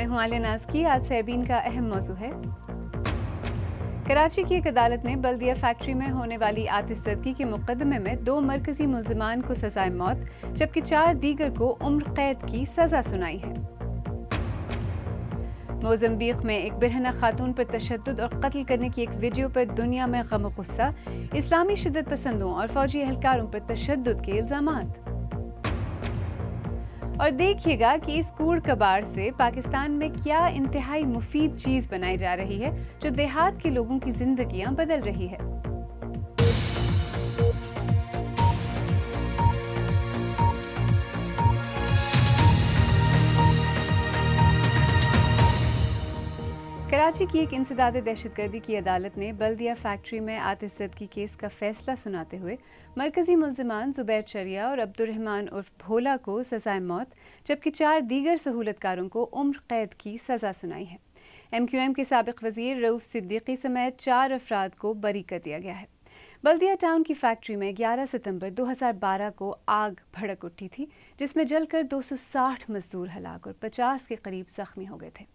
मैं हूं आलिया नाज़की। आज सरबीन का अहम मौजू है। कराची की एक अदालत ने बलदिया फैक्ट्री में होने वाली आतिशबाज़ी के मुकदमे में 2 मरकजी मुलजमान को सजाए मौत जबकि 4 दीगर को उम्र कैद की सजा सुनाई है। मोज़ाम्बिक में एक बिरहना खातून पर तशद्दुद और कत्ल करने की एक वीडियो पर दुनिया में गम और गुस्सा। इस्लामी शिद्दत पसंदों और फौजी एहलकारों पर तशद्दुद के इल्जामात। और देखिएगा कि इस कूड़ कबाड़ से पाकिस्तान में क्या इंतहाई मुफीद चीज़ बनाई जा रही है जो देहात के लोगों की जिंदगियां बदल रही है। कराची की एक इंसदादे दहशतगर्दी की अदालत ने बलदिया फैक्ट्री में आतिशबाज़ी केस का फैसला सुनाते हुए मरकजी मुलजमान जुबैर शरिया और अब्दुर्रहमान उर्फ भोला को सजाए मौत जबकि 4 दीगर सहूलतकारों को उम्र कैद की सजा सुनाई है। MQM के साबिक वजीर रऊफ़ सिद्दीकी समेत 4 अफराद को बरी कर दिया गया है। बलदिया टाउन की फैक्ट्री में 11 सितंबर 2012 को आग भड़क उठी थी जिसमें जलकर 260 मजदूर हलाक और 50 के करीब जख्मी हो गए थे।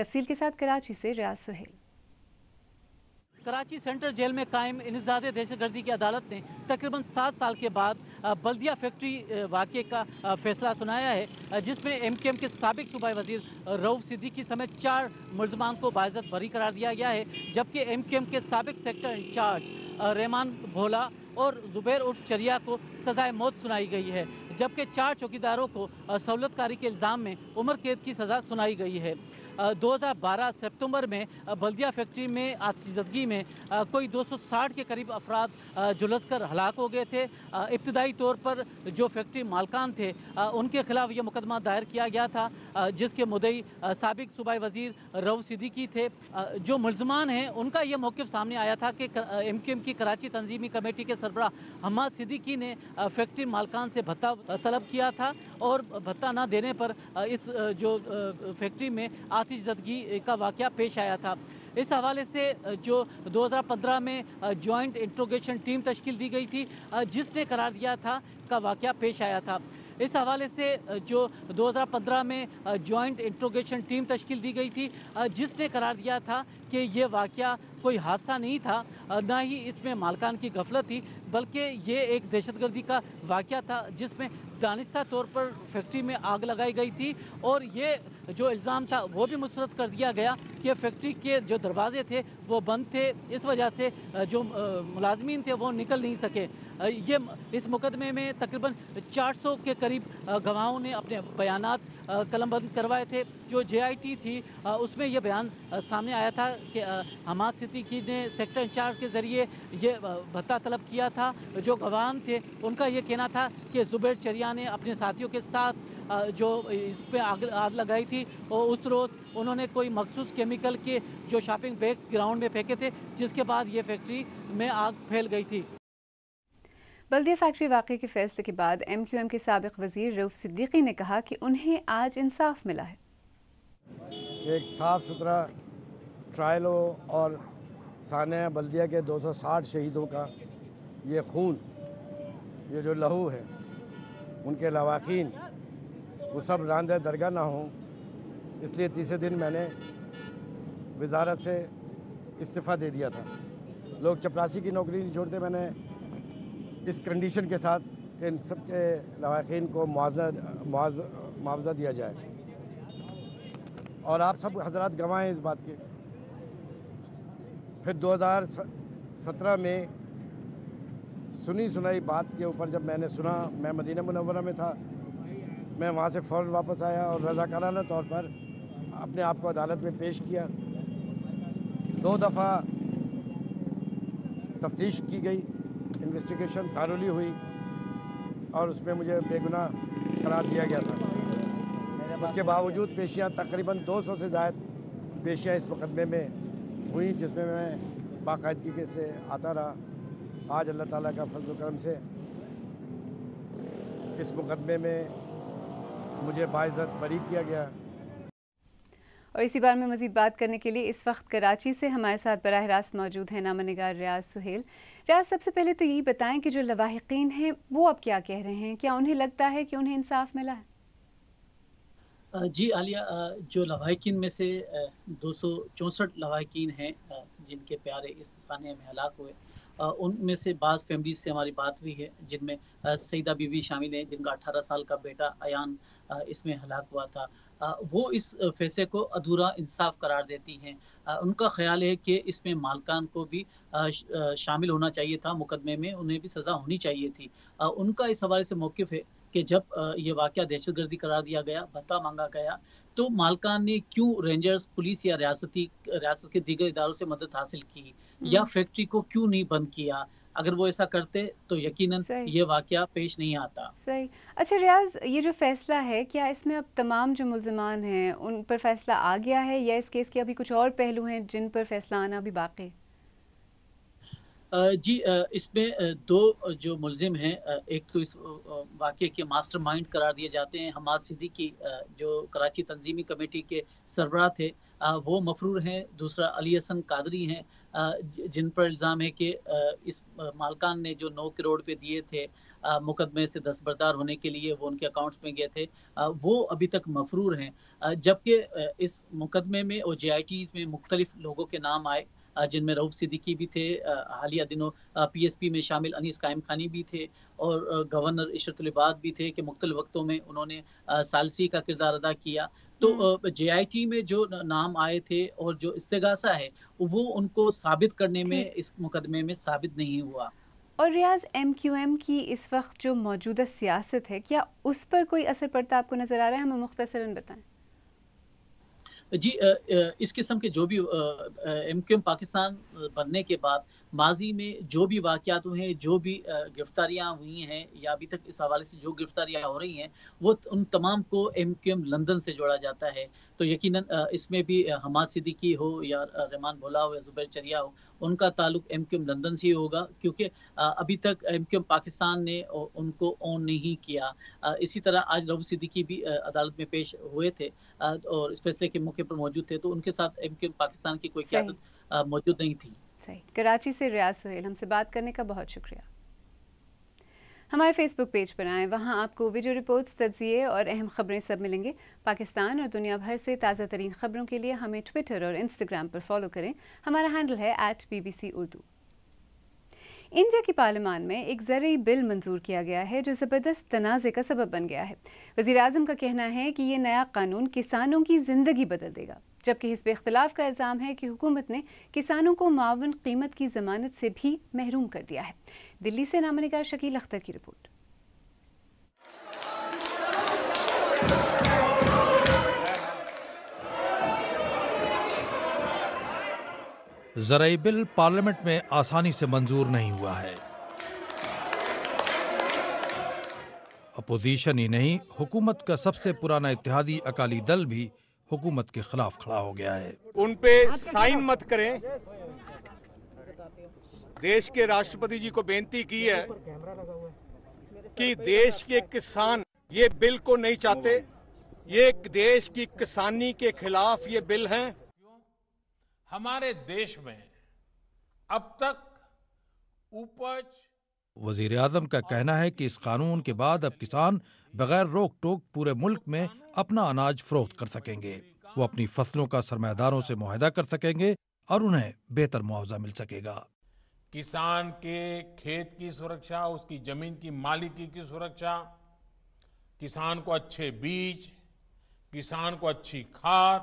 तफसील के साथ कराची से रियाज सुहेल। कराची सेंट्रल जेल में कायम इंसदादे दहशतगर्दी की अदालत ने तकरीबन 7 साल के बाद बलदिया फैक्ट्री वाक़े का फैसला सुनाया है जिसमें MQM के साबिक सूबाई वजीर रऊफ़ सिद्दीकी समेत 4 मुलजमान को बाइज़्ज़त बरी करार दिया गया है जबकि MQM के साबिक सेक्टर इंचार्ज रहमान भोला और जुबैर उर्फ चरिया को सजाए मौत सुनाई गई है जबकि 4 चौकीदारों को सहूलतकारी के इल्ज़ाम में उम्र कैद की सज़ा सुनाई गई है। 2012 सितंबर में बलदिया फैक्ट्री में आतिशबाज़ी में कोई 260 के करीब अफराद झुलस कर हलाक हो गए थे। इब्तदाई तौर पर जो फैक्ट्री मालकान थे उनके खिलाफ ये मुकदमा दायर किया गया था जिसके मुद्दई साबिक सूबाई वजीर रऊफ़ सिद्दीकी थे। जो मुलजमान हैं उनका ये मौक़िफ़ सामने आया था कि MQM की कराची तंजीमी कमेटी के सरबराह हमाद सिद्दीकी ने फैक्ट्री मालकान से भत्ता तलब किया था और भत्ता ना देने पर इस जो फैक्ट्री में आतिशबाज़ी का वाक़या पेश आया था। इस हवाले से जो 2015 में जॉइंट इंट्रोगेशन टीम तश्कील दी गई थी जिसने करार दिया था का वाक़या पेश आया था। इस हवाले से जो 2015 में जॉइंट इंट्रोगेशन टीम तश्कील दी गई थी जिसने करार दिया था कि ये वाक़या कोई हादसा नहीं था ना ही इसमें मालकान की गफलत थी बल्कि ये एक दहशतगर्दी का वाक़या था जिसमें दानिशा तौर पर फैक्ट्री में आग लगाई गई थी और ये जो इल्ज़ाम था वो भी मुस्रद कर दिया गया कि फैक्ट्री के जो दरवाजे थे वो बंद थे इस वजह से जो मुलाजमीन थे वो निकल नहीं सके। ये इस मुकदमे में तकरीबन 400 के करीब गवाहों ने अपने बयानात कलमबंद करवाए थे। जो JIT थी उसमें यह बयान सामने आया था कि हमाद सिद्दीकी ने सेक्टर इंचार्ज के ज़रिए ये भत्ता तलब किया था। जो गवाह थे उनका ये कहना था कि जुबैर चरिया ने अपने साथियों के साथ जो इस पर आग लगाई थी और उस रोज़ उन्होंने कोई मखसूस केमिकल के जो शॉपिंग बैग्स ग्राउंड में फेंके थे जिसके बाद ये फैक्ट्री में आग फैल गई थी। बलदिया फैक्ट्री वाक़े के फैसले के बाद MQM के साबिक वज़ीर रऊफ़ सिद्दीकी ने कहा कि उन्हें आज इंसाफ मिला है। एक साफ सुथरा ट्रायल हो और साने बलदिया के 260 शहीदों का ये खून ये जो लहू है उनके लवाकिन वो सब रांदे दरगाह ना हो इसलिए तीसरे दिन मैंने वजारत से इस्तीफ़ा दे दिया था। लोग चपरासी की नौकरी नहीं छोड़ते। मैंने इस कंडीशन के साथ कि इन सब के लवाकिन को मुआवजा दिया जाए और आप सब हजरात गवाह हैं इस बात के। फिर 2017 में सुनी सुनाई बात के ऊपर जब मैंने सुना मैं मदीना मुनव्वरा में था। मैं वहाँ से फ़ौरन वापस आया और रज़ाकाराना तौर पर अपने आप को अदालत में पेश किया। 2 दफ़ा तफ्तीश की गई इन्वेस्टिगेशन थारोली हुई और उसमें मुझे बेगुनाह करार दिया गया था। उसके बावजूद पेशियाँ तकरीबन 200 से ज़्यादा पेशियाँ इस मुकदमे में हुई जिसमें मैं बाकायदगी से आता रहा। आज अल्लाह ताला का फजल करम से इस मुकदमे में मुझे बाइज़्ज़त बरी किया गया। और इसी बारे में मज़ीद बात करने के लिए इस वक्त कराची से हमारे साथ बराह रास्त मौजूद हैं नामनिगार रियाज सुहेल। रियाज, सबसे पहले तो यही बताएं कि जो लवाहिकीन हैं वो अब क्या कह रहे हैं, क्या उन्हें लगता है कि उन्हें इंसाफ मिला है? जी आलिया, जो लवाहिकीन में से 264 लवाहिकीन हैं जिनके प्यारे इस सानिया में हलाक हुए, उनमें से बाज़ फैमिली से हमारी बात हुई है जिनमें सईदा बीवी शामिल है जिनका 18 साल का बेटा अयान इसमें हलाक हुआ था। वो इस फैसले को अधूरा इंसाफ करार देती हैं। उनका ख्याल है कि इसमें मालकान को भी शामिल होना चाहिए था, मुकदमे में उन्हें भी सज़ा होनी चाहिए थी। उनका इस हवाले से मौक़िफ़ है कि जब ये वाक़या दहशतगर्दी करार दिया गया, भत्ता मांगा गया, तो मालकान ने क्यों रेंजर्स, पुलिस या रियासत के दीगर इदारों से मदद हासिल की या फैक्ट्री को क्यों नहीं बंद किया। अगर वो ऐसा करते तो यकीनन ये वाक़या पेश नहीं आता। सही। अच्छा रियाज, ये जो फैसला है क्या इसमें अब तमाम जो मुल्ज़िमान हैं उन पर फैसला आ गया है या इस केस के अभी कुछ और पहलू हैं जिन पर फैसला आना भी बाकी है? जी, इसमें दो जो मुलजिम हैं, एक तो इस वाक़े के मास्टरमाइंड करार दिए जाते हैं हमाद सिद्दीकी जो कराची तंजीमी कमेटी के सरबराह थे, वो मफरूर हैं। दूसरा अली हसन कादरी हैं जिन पर इल्ज़ाम है कि इस मालकान ने जो 9 करोड़ रुपये दिए थे मुकदमे से दस्तबरदार होने के लिए, वो उनके अकाउंट्स में गए थे, वो अभी तक मफरूर हैं। जबकि इस मुकदमे में और JITs में मुख्तलिफ लोगों के नाम आए जिनमें रऊफ़ सिद्दीकी भी थे, हालिया दिनों PSP में शामिल अनीस कायम खानी भी थे और गवर्नर इशरतुल्लाह भी थे कि मुख्तलिफ वक्तों में उन्होंने सालसी का किरदार अदा किया। तो JIT में जो नाम आए थे और जो इस्तेगासा है वो उनको साबित करने में इस मुकदमे में साबित नहीं हुआ। और रियाज, MQM की इस वक्त जो मौजूदा सियासत है क्या उस पर कोई असर पड़ता आपको नज़र आ रहा है? हमें मुख्तसरन बताएं। जी, इस किस्म के जो भी MQM पाकिस्तान बनने के बाद माजी में जो भी वाक़यात हुए हैं, जो भी गिरफ्तारियां हुई हैं या अभी तक इस हवाले से जो गिरफ्तारियां हो रही हैं, वो उन तमाम को MQM लंदन से जोड़ा जाता है। तो यकीनन इसमें भी हमाद सिद्दीकी हो या रहमान भोला हो या जुबैर शरिया हो, उनका ताल्लुक MQM लंदन से ही होगा क्योंकि अभी तक MQM पाकिस्तान ने उनको ऑन नहीं किया। इसी तरह आज रऊफ़ सिद्दीकी भी अदालत में पेश हुए थे और इस फैसले के मौके पर मौजूद थे, तो उनके साथ MQM पाकिस्तान की कोई क़यादत मौजूद नहीं थी। सही। कराची से रियाज सुहेल, हमसे बात करने का बहुत शुक्रिया। हमारे फेसबुक पेज पर आएँ, वहाँ आपको वीडियो रिपोर्ट्स, तज्ज़िए और अहम ख़बरें सब मिलेंगे। पाकिस्तान और दुनिया भर से ताज़ा तरीन ख़बरों के लिए हमें ट्विटर और इंस्टाग्राम पर फॉलो करें। हमारा हैंडल है @BBC Urdu। इंडिया की पार्लियामान में एक ज़रूरी बिल मंजूर किया गया है जो ज़बरदस्त तनाज़े का सबब बन गया है। वज़ीर-ए-आज़म का कहना है कि ये नया कानून किसानों की ज़िंदगी बदल देगा, जबकि हिस्ब इख्तिलाफ का इल्ज़ाम है कि हुकूमत ने किसानों को मावन कीमत की ज़मानत से भी महरूम कर दिया है। दिल्ली से नामनिगार शकील अख्तर की रिपोर्ट। ज़राई बिल पार्लियामेंट में आसानी से मंजूर नहीं हुआ है। अपोजिशन ही नहीं, हुकूमत का सबसे पुराना इत्तेहादी अकाली दल भी हुकूमत के खिलाफ खड़ा हो गया है। उन पे साइन मत करें, देश के राष्ट्रपति जी को बेनती की है कि देश के किसान ये बिल को नहीं चाहते। ये देश की किसानी के खिलाफ ये बिल है। हमारे देश में अब तक उपज वजीर आजम का कहना है कि इस कानून के बाद अब किसान बगैर रोक टोक पूरे मुल्क में अपना अनाज फरोख्त कर सकेंगे। वो अपनी फसलों का सरमाएदारों से मुआहदा कर सकेंगे और उन्हें बेहतर मुआवजा मिल सकेगा। किसान के खेत की सुरक्षा, उसकी जमीन की मालिकी की सुरक्षा, किसान को अच्छे बीज, किसान को अच्छी खाद,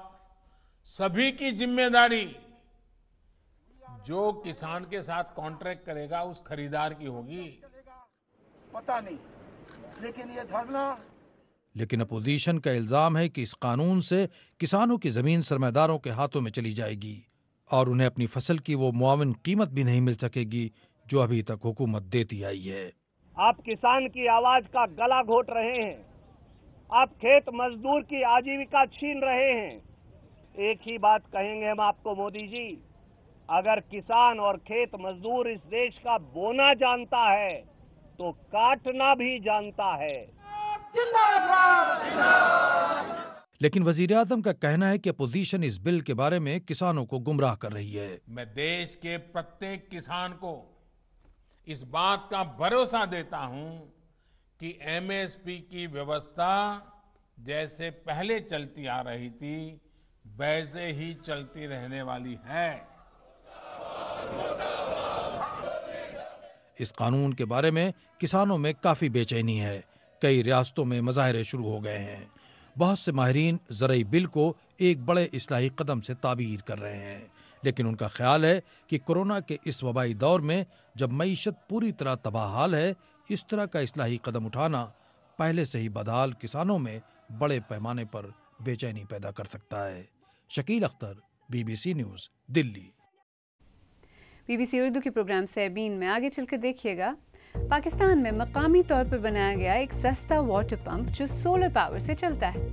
सभी की जिम्मेदारी जो किसान के साथ कॉन्ट्रैक्ट करेगा उस खरीदार की होगी। पता नहीं, लेकिन ये धरना। लेकिन अपोजिशन का इल्ज़ाम है कि इस कानून से किसानों की ज़मीन सरमाएदारों के हाथों में चली जाएगी और उन्हें अपनी फसल की वो मुआवन कीमत भी नहीं मिल सकेगी जो अभी तक हुकूमत देती आई है। आप किसान की आवाज़ का गला घोट रहे हैं, आप खेत मजदूर की आजीविका छीन रहे हैं। एक ही बात कहेंगे हम आपको मोदी जी, अगर किसान और खेत मजदूर इस देश का बोना जानता है तो काटना भी जानता है। लेकिन वज़ीर-ए-आज़म का कहना है कि अपोजिशन इस बिल के बारे में किसानों को गुमराह कर रही है। मैं देश के प्रत्येक किसान को इस बात का भरोसा देता हूं कि MSP की व्यवस्था जैसे पहले चलती आ रही थी वैसे ही चलती रहने वाली है। इस कानून के बारे में किसानों में काफ़ी बेचैनी है। कई रियासतों में मुजाहरे शुरू हो गए हैं। बहुत से माहरीन ज़रई बिल को एक बड़े इस्लाही कदम से ताबीर कर रहे हैं, लेकिन उनका ख्याल है कि कोरोना के इस वबाई दौर में जब मईशत पूरी तरह तबाहहाल है, इस तरह का इस्लाही कदम उठाना पहले से ही बदहाल किसानों में बड़े पैमाने पर बेचैनी पैदा कर सकता है। Shakeel Akhtar, BBC news, Delhi. BBC Urdu के प्रोग्राम सरबीन में आगे चलकर देखिएगा। पाकिस्तान में मकामी तौर पर बनाया गया एक सस्ता वाटर पंप जो सोलर पावर से चलता है।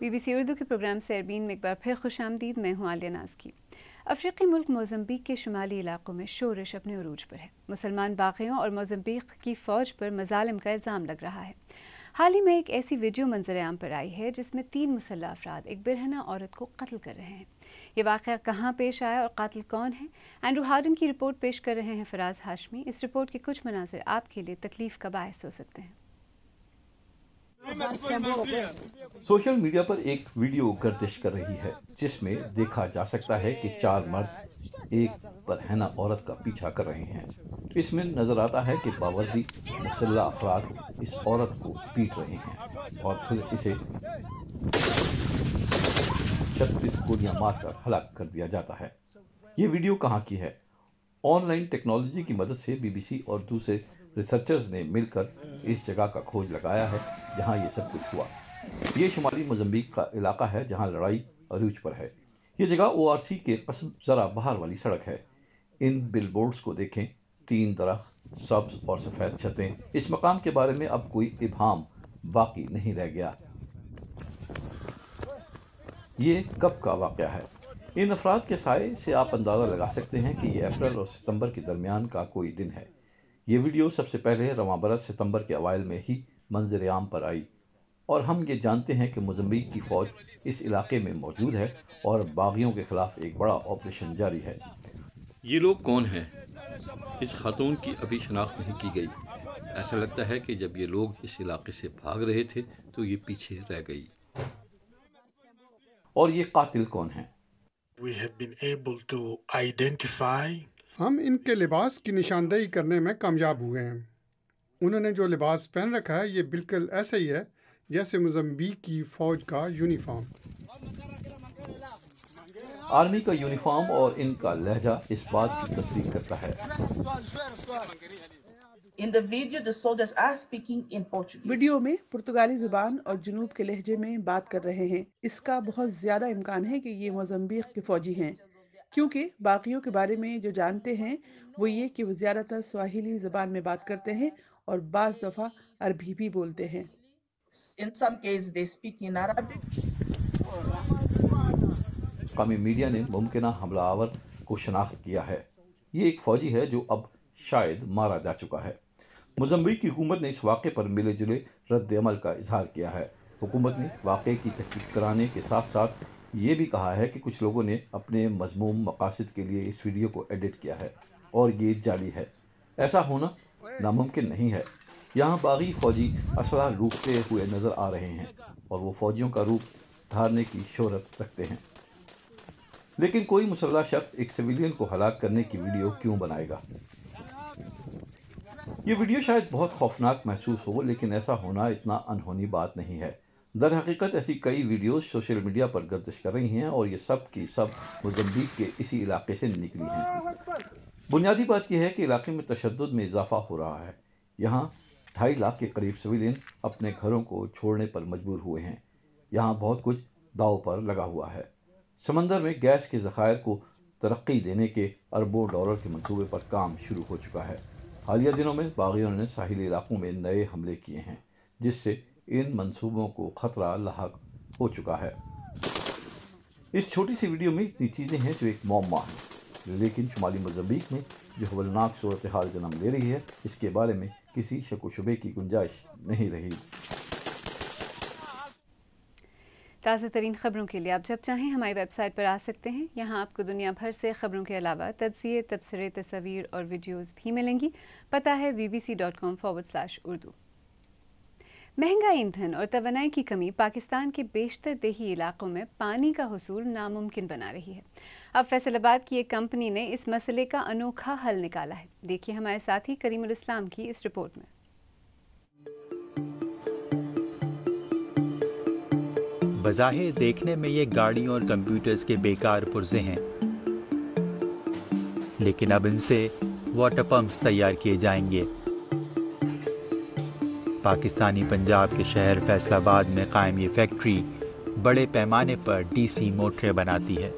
बीबीसी उर्दू के प्रोग्राम सरबीन में एक बार फिर खुशामदीद। मैं हूँ आलिया नाज़की। अफ्रीकी मुल्क मोज़ाम्बिक के शुमाली इलाकों में शोरश अपने उरूज पर है। मुसलमान बाग़ियों और मोज़ाम्बिक की फ़ौज पर मज़ालिम का इल्ज़ाम लग रहा है। हाल ही में एक ऐसी वीडियो मंजरेआम पर आई है जिसमें 3 मुसल्ह अफराद एक बिरहना औरत को कत्ल कर रहे हैं। ये वाक़या कहाँ पेश आया और कातिल कौन है, एंड्रू हार्डन की रिपोर्ट पेश कर रहे हैं फ़राज हाशमी। इस रिपोर्ट के कुछ मनाज़र आपके लिए तकलीफ़ का बायस हो सकते हैं। सोशल मीडिया पर एक वीडियो गर्दिश कर रही है जिसमें देखा जा सकता है कि 4 मर्द एक बरहना औरत का पीछा कर रहे हैं। इसमें नजर आता है कि बावर्दी मुसल्ला अफराद इस औरत को पीट रहे हैं और फिर इसे 36 गोलियां मारकर हलाक कर दिया जाता है। ये वीडियो कहाँ की है? ऑनलाइन टेक्नोलॉजी की मदद से बीबीसी और दूसरे रिसर्चर्स ने मिलकर इस जगह का खोज लगाया है जहां ये सब कुछ हुआ। ये शुमाली मोज़ाम्बिक का इलाका है जहां लड़ाई अरूज पर है। ये जगह ORC के ज़रा बाहर वाली सड़क है। इन बिलबोर्ड्स को देखें, 3 दरख्त, सब्ज और सफ़ेद छतें। इस मकाम के बारे में अब कोई इबहम बाकी नहीं रह गया। ये कब का वाक़या है? इन अफराद के साए से आप अंदाज़ा लगा सकते हैं कि ये अप्रैल और सितम्बर के दरमियान का कोई दिन है। ये वीडियो सबसे पहले रवांबरस सितंबर के अवाइल में ही मंजर आम पर आई और हम ये जानते हैं कि मोज़ाम्बिक की फ़ौज इस इलाके में मौजूद है और बागियों के ख़िलाफ़ एक बड़ा ऑपरेशन जारी है। ये लोग कौन हैं? इस खातून की अभी शनाख्त नहीं की गई। ऐसा लगता है कि जब ये लोग इस इलाके से भाग रहे थे तो ये पीछे रह गई। और ये कातिल कौन है? हम इनके लिबास की निशानदेही करने में कामयाब हुए हैं। उन्होंने जो लिबास पहन रखा है ये बिल्कुल ऐसा ही है जैसे मोज़ाम्बिक की फ़ौज का यूनिफॉर्म। आर्मी का यूनिफॉर्म और इनका लहजा इस बात की तस्दीक करता है। वीडियो में पुर्तगाली जुबान और जुनूब के लहजे में बात कर रहे हैं। इसका बहुत ज़्यादा इम्कान है कि ये मोज़ाम्बिक के फ़ौजी हैं, क्योंकि बाकियों के बारे में जो जानते हैं वो ये कि वो ज़्यादातर स्वाहिली ज़बान में बात करते हैं और बाज़ दफ़ा अरबी भी बोलते हैं। कौमी मीडिया ने मुमकिन हमलावर को शनाख्त किया है। ये एक फ़ौजी है जो अब शायद मारा जा चुका है। मोज़ाम्बिक की हुकूमत ने इस वाक़े पर मिले जुले रद्द अमल का इजहार किया है। हुकूमत ने वाक़े की तहकीक कराने के साथ साथ ये भी कहा है कि कुछ लोगों ने अपने मजमूम मकासद के लिए इस वीडियो को एडिट किया है और ये जाली है। ऐसा होना नामुमकिन नहीं है। यहाँ बागी फ़ौजी असला लूटते हुए नज़र आ रहे हैं और वो फ़ौजियों का रूप धारने की शोहरत रखते हैं। लेकिन कोई मुसल्ह शख्स एक सिविलियन को हलाक करने की वीडियो क्यों बनाएगा? ये वीडियो शायद बहुत खौफनाक महसूस हो, लेकिन ऐसा होना इतना अनहोनी बात नहीं है। दर हकीकत ऐसी कई वीडियोस सोशल मीडिया पर गर्दिश कर रही हैं और ये सब की सब मोज़ाम्बिक के इसी इलाके से निकली हैं। बुनियादी बात यह है कि इलाके में तशद्दुद में इजाफा हो रहा है। यहाँ 2.5 लाख के करीब सिविलियन अपने घरों को छोड़ने पर मजबूर हुए हैं। यहाँ बहुत कुछ दाव पर लगा हुआ है। समंदर में गैस के ज़खायर को तरक्की देने के अरबों डॉलर के मनसूबे पर काम शुरू हो चुका है। हालिया दिनों में बागियों ने साहिली इलाकों में नए हमले किए हैं जिससे इन मंसूबों को खतरा लाहक हो चुका है। इस छोटी सी वीडियो में इतनी चीज़ें हैं जो एक मौमा है, लेकिन शुमाली मोज़ाम्बिक में जो हवलनाक सूरत हाल जन्म ले रही है इसके बारे में किसी शक व शुबे की गुंजाइश नहीं रही। ताज़ा तरीन ख़बरों के लिए आप जब चाहें हमारी वेबसाइट पर आ सकते हैं। यहाँ आपको दुनिया भर से ख़बरों के अलावा तज्ज़िये, तबसरे, तस्वीर और वीडियोज़ भी मिलेंगी। पता है bbc.com/urdu। महंगा ईंधन और तवानाई की कमी पाकिस्तान के बेशतर देही इलाक़ों में पानी का हुसूल नामुमकिन बना रही है। अब फैसलाबाद की एक कंपनी ने इस मसले का अनोखा हल निकाला है। देखिए हमारे साथी करीमुल इस्लाम की इस रिपोर्ट में। बज़ाहिर देखने में ये गाड़ियों और कंप्यूटर्स के बेकार पुर्जे हैं, लेकिन अब इनसे वाटर पंप्स तैयार किए जाएंगे। पाकिस्तानी पंजाब के शहर फैसलाबाद में कायम ये फैक्ट्री बड़े पैमाने पर डीसी मोटरें बनाती है।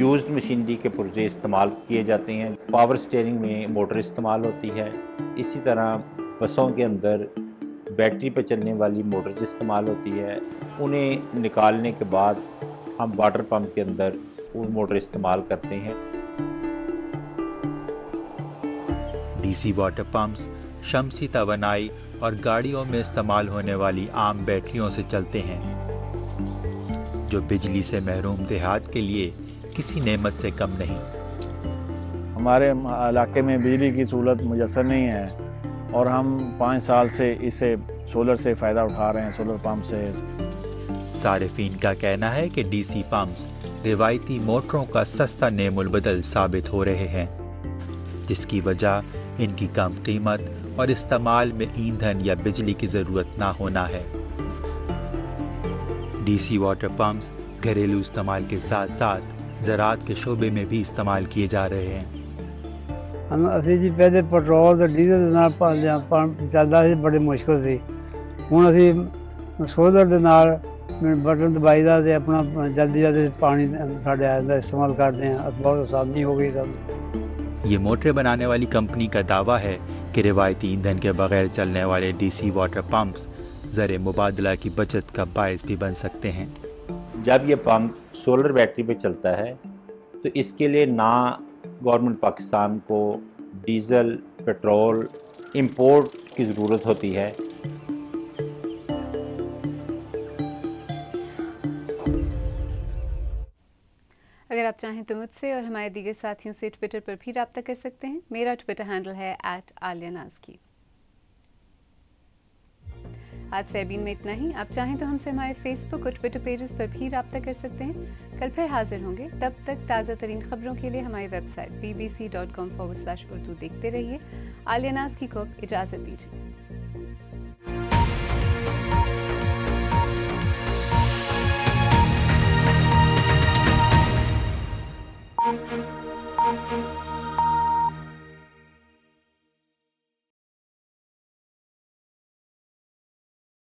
यूज्ड मशीनरी के पुर्जे इस्तेमाल किए जाते हैं। पावर स्टीयरिंग में मोटर इस्तेमाल होती है। इसी तरह बसों के अंदर बैटरी पर चलने वाली मोटर्स इस्तेमाल होती है। उन्हें निकालने के बाद हम वाटर पंप के अंदर वो मोटर इस्तेमाल करते हैं। डीसी वाटर पंप्स शमसी तवानाई और गाड़ियों में इस्तेमाल होने वाली आम बैटरियों से चलते हैं, जो बिजली से महरूम देहात के लिए किसी नेमत से कम नहीं। हमारे इलाके में बिजली की सहूलत मुयसर नहीं है और हम 5 साल से इसे सोलर से फ़ायदा उठा रहे हैं, सोलर पंप से। सारिफीन का कहना है कि डीसी पंप्स रिवायती मोटरों का सस्ता नेमुल बदल साबित हो रहे हैं, जिसकी वजह इनकी कम कीमत और इस्तेमाल में ईंधन या बिजली की ज़रूरत ना होना है। डीसी वाटर पंप्स घरेलू इस्तेमाल के साथ साथ ज़राअत के शोबे में भी इस्तेमाल किए जा रहे हैं। हम असी जी पहले पेट्रोल और डीजल चलता से बड़ी मुश्किल से हूँ असी सोलर के नाल बटन दबाई का अपना जल्दी जल्दी पानी साढ़े इस्तेमाल करते हैं। बहुत आसानी हो गई। ये मोटरें बनाने वाली कंपनी का दावा है कि रिवायती ईंधन के बगैर चलने वाले डीसी वाटर पंप्स ज़र मुबादला की बचत का बायस भी बन सकते हैं। जब ये पंप सोलर बैटरी पर चलता है तो इसके लिए ना गवर्नमेंट पाकिस्तान को डीज़ल पेट्रोल इंपोर्ट की ज़रूरत होती है। अगर आप चाहें तो मुझसे और हमारे दीगर साथियों से ट्विटर पर भी रब्ता कर सकते हैं। मेरा ट्विटर हैंडल है @आलिया नाज़की। आज सरबीन में इतना ही। आप चाहें तो हमसे हमारे फेसबुक और ट्विटर पेजेस पर भी रब्ता कर सकते हैं। कल फिर हाजिर होंगे। तब तक ताज़ा तरीन ख़बरों के लिए हमारी वेबसाइट bbc.com/urdu देखते रहिए। आलिया नाज़की को इजाज़त दीजिए।